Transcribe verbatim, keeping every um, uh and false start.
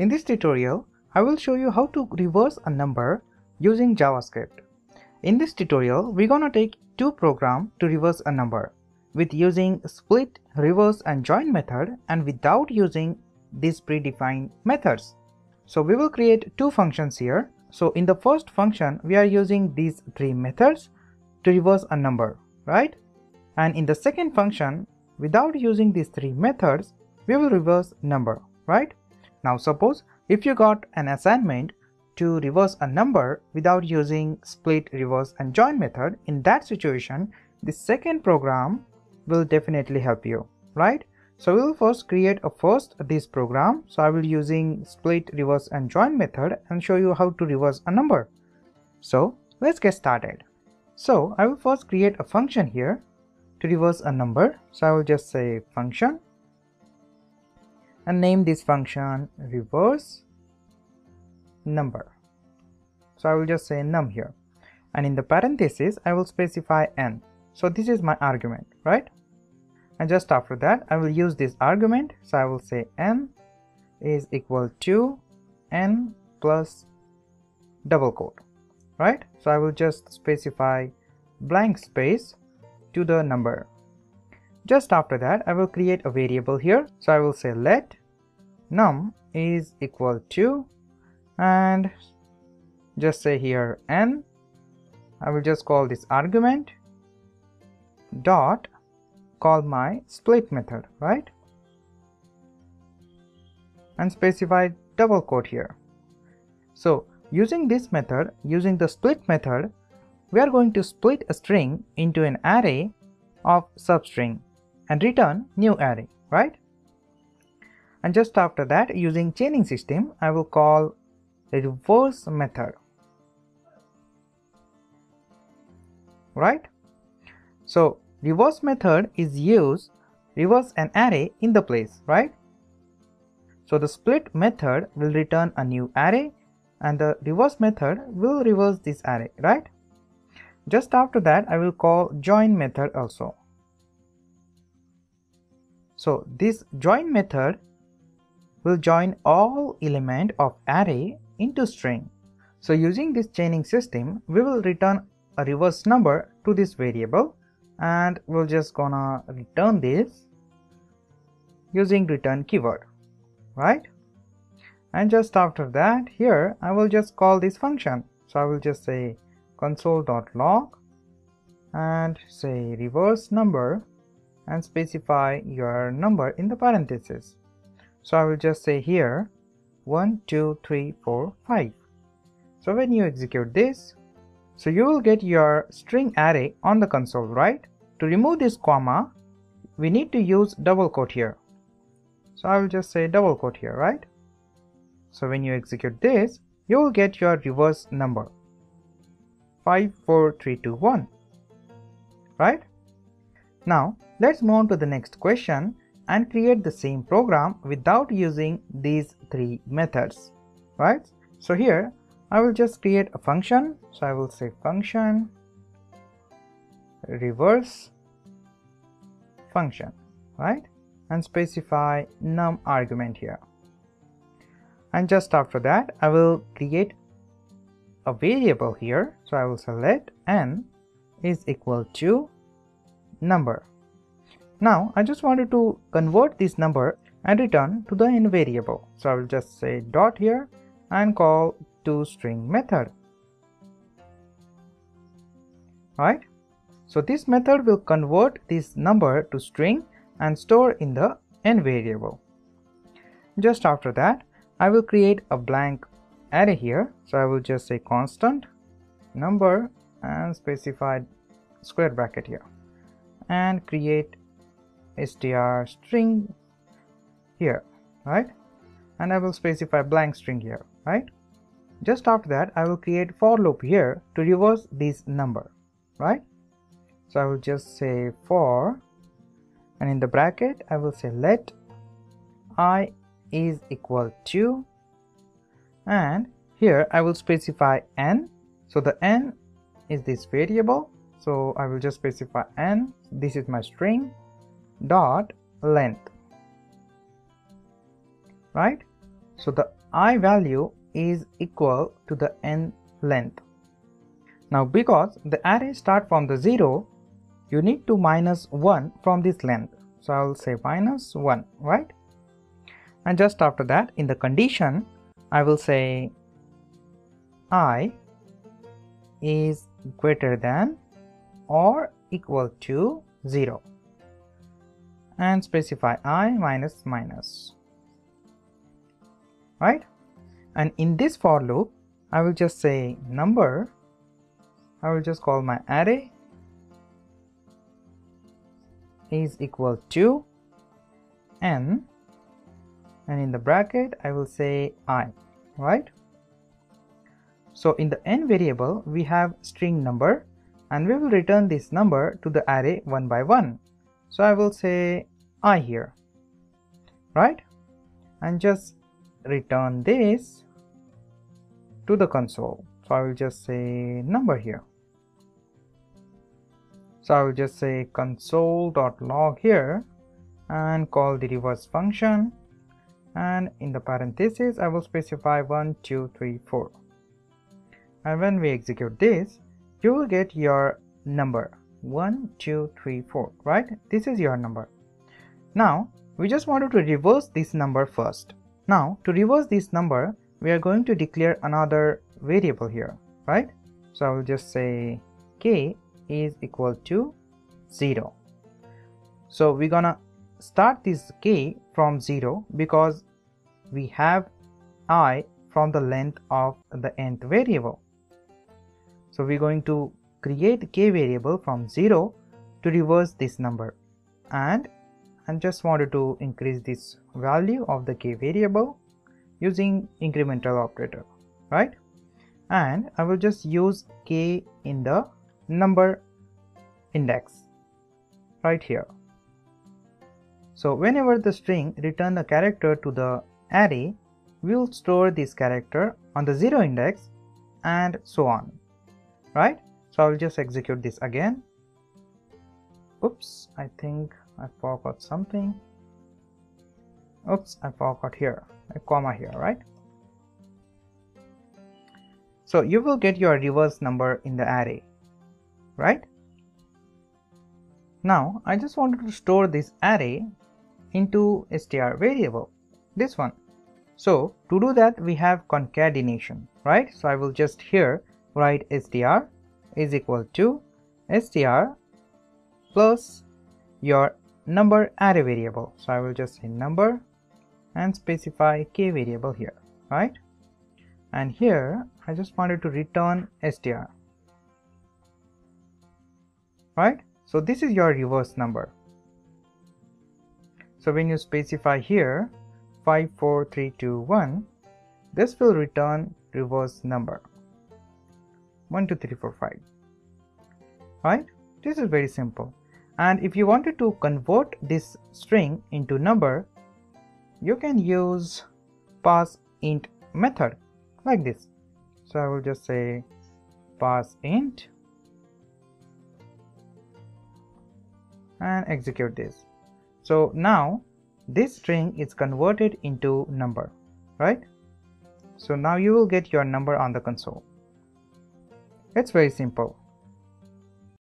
In this tutorial, I will show you how to reverse a number using JavaScript. In this tutorial, we're gonna take two programs to reverse a number with using split, reverse and join method and without using these predefined methods. So we will create two functions here. So in the first function, we are using these three methods to reverse a number, right? And in the second function, without using these three methods, we will reverse number, right? Now suppose if you got an assignment to reverse a number without using split, reverse and join method, in that situation, the second program will definitely help you, right? So we will first create a first this program. So I will using split, reverse and join method and show you how to reverse a number. So let's get started. So I will first create a function here to reverse a number. So I will just say function and name this function reverse number. So I will just say num here, and in the parenthesis I will specify n. So this is my argument, right? And just after that I will use this argument, so I will say n is equal to n plus double quote, right? So I will just specify blank space to the number. Just after that I will create a variable here, so I will say let num is equal to, and just say here n, I will just call this argument dot call my split method, right? And specify double quote here. So using this method, using the split method, we are going to split a string into an array of substring and return new array, right? And just after that, using chaining system, I will call the reverse method, right? So reverse method is used reverse an array in the place, right? So the split method will return a new array and the reverse method will reverse this array, right? Just after that I will call join method also. So this join method will join all element of array into string. So using this chaining system, we will return a reverse number to this variable. And we'll just gonna return this using return keyword, right? And just after that here I will just call this function. So I will just say console dot log and say reverse number and specify your number in the parenthesis. So I will just say here one two three four five. So when you execute this, so you will get your string array on the console, right? To remove this comma, we need to use double quote here. So I will just say double quote here, right? So when you execute this, you will get your reverse number five four three two one, right? Now let's move on to the next question and create the same program without using these three methods, right? So here I will just create a function. So I will say function reverse function, right? And specify num argument here. And just after that I will create a variable here. So I will select n is equal to number. Now I just wanted to convert this number and return to the n variable. So I will just say dot here and call toString method, right? So this method will convert this number to string and store in the n variable. Just after that I will create a blank array here. So I will just say constant number and specify square bracket here and create str string here, right? And I will specify blank string here, right? Just after that I will create for loop here to reverse this number, right? So I will just say for, and in the bracket I will say let I is equal to, and here I will specify n. So the n is this variable, so I will just specify n, this is my string dot length, right? So the I value is equal to the n length. Now because the array starts from the zero, you need to minus one from this length. So I will say minus one, right? And just after that, in the condition, I will say I is greater than or equal to zero and specify I minus minus, right? And in this for loop, I will just say number, I will just call my array is equal to n, and in the bracket I will say I, right? So in the n variable we have string number, and we will return this number to the array one by one. So I will say I here, right? And just return this to the console. So I will just say number here. So I will just say console.log here and call the reverse function, and in the parentheses I will specify one two three four, and when we execute this you will get your number one two three four, right? This is your number. Now we just wanted to reverse this number first. Now to reverse this number we are going to declare another variable here, right? So I will just say k is equal to zero. So we're gonna start this k from zero because we have I from the length of the nth variable. So we're going to create k variable from zero to reverse this number, and I just wanted to increase this value of the k variable using incremental operator, right? And I will just use k in the number index right here. So whenever the string returns a character to the array, we will store this character on the zero index and so on, right? So I will just execute this again. Oops, I think I forgot something. Oops, I forgot here a comma here, right? So you will get your reverse number in the array, right? Now I just wanted to store this array into str variable, this one. So to do that we have concatenation, right? So I will just here write str is equal to str plus your number array variable. So I will just say number and specify k variable here, right? And here I just wanted to return str, right? So this is your reverse number. So when you specify here five four three two one, this will return reverse number one two three four five, right? This is very simple. And if you wanted to convert this string into number, you can use parseInt method like this. So I will just say parseInt and execute this. So now this string is converted into number, right? So now you will get your number on the console. It's very simple.